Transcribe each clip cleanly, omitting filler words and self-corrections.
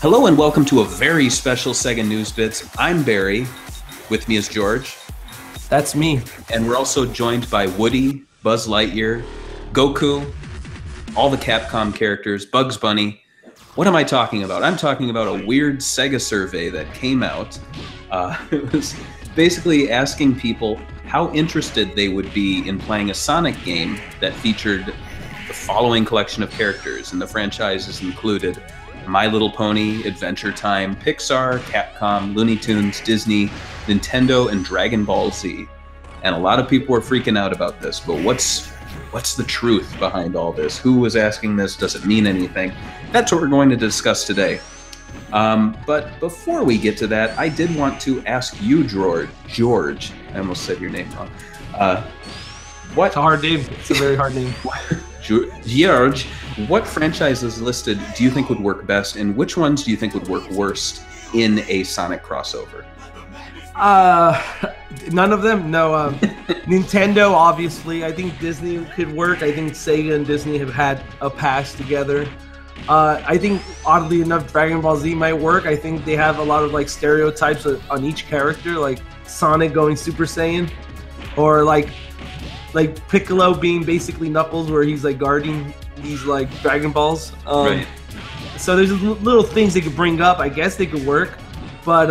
Hello and welcome to a very special Sega News Bits. I'm Barry. With me is George. That's me. And we're also joined by Woody, Buzz Lightyear, Goku, all the Capcom characters, Bugs Bunny. What am I talking about? I'm talking about a weird Sega survey that came out. It was basically asking people how interested they would be in playing a Sonic game that featured the following collection of characters, and the franchises included My Little Pony, Adventure Time, Pixar, Capcom, Looney Tunes, Disney, Nintendo, and Dragon Ball Z. And a lot of people were freaking out about this, but what's the truth behind all this? Who was asking this? Does it mean anything? That's what we're going to discuss today. But before we get to that, I did want to ask you, George, I almost said your name wrong. It's a hard name. It's a very hard name. George, what franchises listed do you think would work best, and which ones do you think would work worst in a Sonic crossover? None of them. No. Nintendo, obviously. I think Disney could work. I think Sega and Disney have had a past together. I think, oddly enough, Dragon Ball Z might work. I think they have a lot of like stereotypes on each character, like Sonic going Super Saiyan, or like Piccolo being basically Knuckles, where he's like guarding these like Dragon Balls. Right. So there's little things they could bring up. I guess they could work, but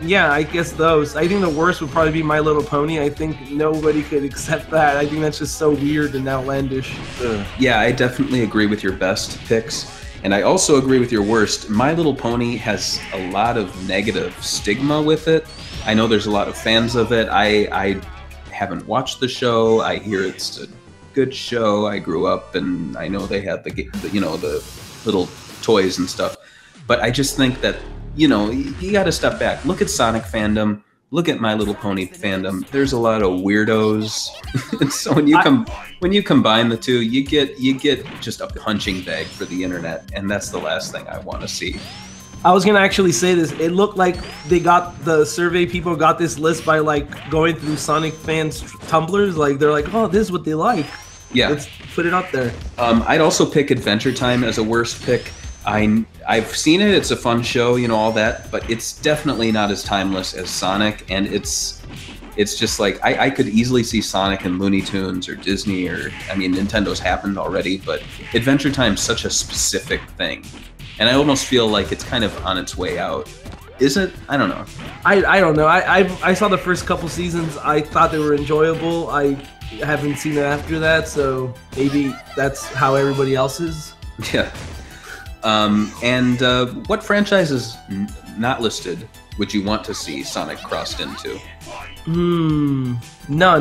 yeah, I guess those. I think the worst would probably be My Little Pony. I think nobody could accept that. I think that's just so weird and outlandish. Ugh. Yeah, I definitely agree with your best picks, and I also agree with your worst. My Little Pony has a lot of negative stigma with it. I know there's a lot of fans of it. I haven't watched the show. I hear it's a good show. I grew up and I know they had the little toys and stuff, but I just think that, you know, you got to step back. Look at Sonic fandom. Look at My Little Pony fandom. There's a lot of weirdos. So when you combine the two, you get just a punching bag for the internet, and that's the last thing I want to see. I was gonna actually say this. It looked like they got the survey people got this list by like going through Sonic fans' tumblers. Like they're like, oh, this is what they like. Yeah, let's put it up there. I'd also pick Adventure Time as a worst pick. I've seen it. It's a fun show, you know, all that, but it's definitely not as timeless as Sonic, and it's just like I could easily see Sonic and Looney Tunes or Disney or Nintendo's happened already, but Adventure Time's such a specific thing. And I almost feel like it's kind of on its way out. Is it? I don't know. I don't know. I saw the first couple seasons. I thought they were enjoyable. I haven't seen it after that, so maybe that's how everybody else is. Yeah. And what franchises not listed would you want to see Sonic crossed into? None.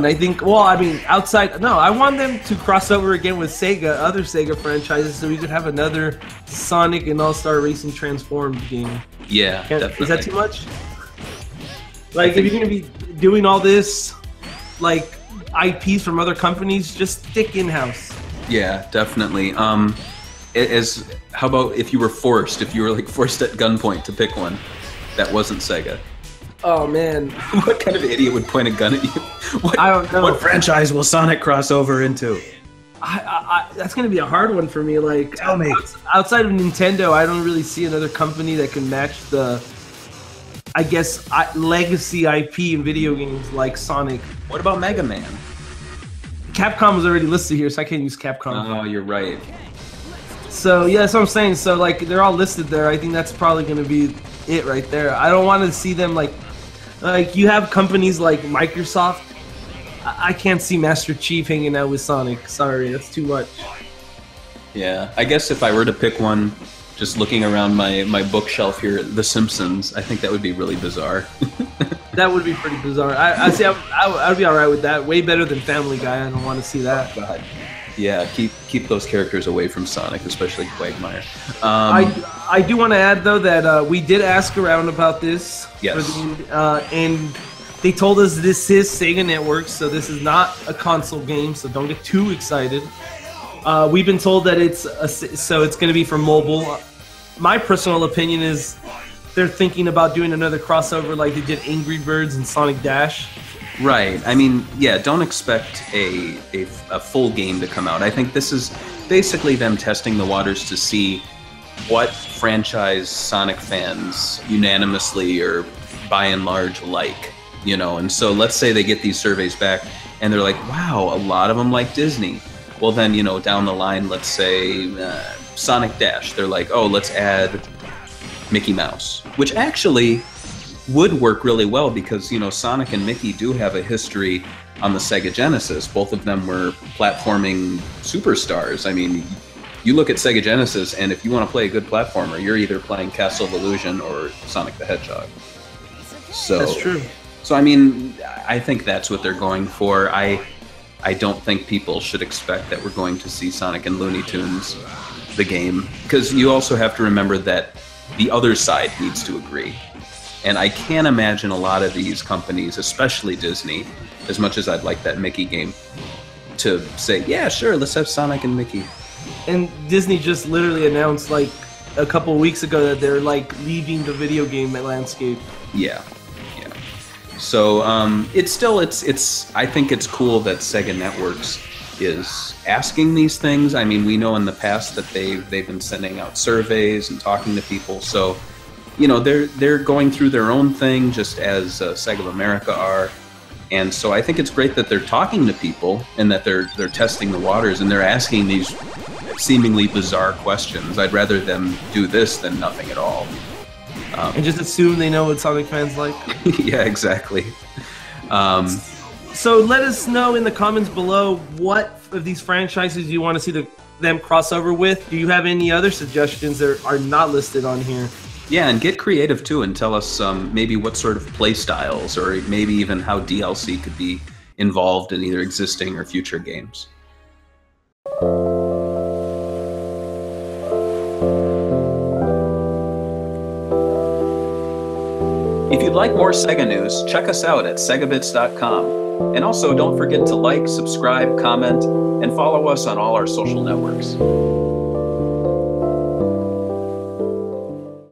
I want them to cross over again with Sega, other Sega franchises, so we could have another Sonic and All-Star Racing Transformed game. Yeah, definitely. Is that too much? Like, if you're going to be doing all this, like, IPs from other companies, just stick in-house. Yeah, definitely. How about if you were forced at gunpoint to pick one that wasn't Sega? Oh man! What kind of idiot would point a gun at you? I don't know. What franchise will Sonic cross over into? That's going to be a hard one for me. Like, tell me. Outside of Nintendo, I don't really see another company that can match the, legacy IP in video games like Sonic. What about Mega Man? Capcom was already listed here, so I can't use Capcom. Oh, you're right. So yeah, that's what I'm saying. So like, they're all listed there. I think that's probably going to be it right there. I don't want to see them like you have companies like Microsoft. I can't see Master Chief hanging out with Sonic. Sorry, that's too much. Yeah, I guess if I were to pick one, just looking around my bookshelf here, The Simpsons, I think that would be really bizarre. That would be pretty bizarre. I'd be all right with that. Way better than Family Guy. I don't want to see that. Oh, God. Yeah, keep those characters away from Sonic, especially Quagmire. I do want to add, though, that we did ask around about this. Yes. And they told us this is Sega Networks, so this is not a console game, so don't get too excited. We've been told that it's going to be for mobile. My personal opinion is they're thinking about doing another crossover like they did Angry Birds and Sonic Dash. Right. Don't expect a full game to come out. I think this is basically them testing the waters to see what franchise Sonic fans unanimously or by and large like, you know? And so let's say they get these surveys back and they're like, wow, a lot of them like Disney. Well, then, you know, down the line, let's say Sonic Dash, they're like, oh, let's add Mickey Mouse, which actually would work really well because, you know, Sonic and Mickey do have a history on the Sega Genesis. Both of them were platforming superstars. I mean, you look at Sega Genesis, and if you want to play a good platformer, you're either playing Castle of Illusion or Sonic the Hedgehog. So, that's true. So, I mean, I think that's what they're going for. I don't think people should expect that we're going to see Sonic and Looney Tunes, the game. Because you also have to remember that the other side needs to agree. And I can't imagine a lot of these companies, especially Disney, as much as I'd like that Mickey game, to say, yeah, sure, let's have Sonic and Mickey. And Disney just literally announced like a couple weeks ago that they're like leaving the video game landscape. Yeah, yeah. So it's still, it's. I think it's cool that Sega Networks is asking these things. I mean, we know in the past that they've been sending out surveys and talking to people. So, you know, they're going through their own thing, just as Sega of America are. And so I think it's great that they're talking to people and that they're testing the waters and they're asking these seemingly bizarre questions. I'd rather them do this than nothing at all. And just assume they know what Sonic fans like. Yeah, exactly. So let us know in the comments below what of these franchises you want to see them cross over with. Do you have any other suggestions that are not listed on here? Yeah, and get creative too and tell us maybe what sort of play styles or maybe even how DLC could be involved in either existing or future games. If you'd like more Sega news, check us out at segabits.com. And also don't forget to like, subscribe, comment, and follow us on all our social networks.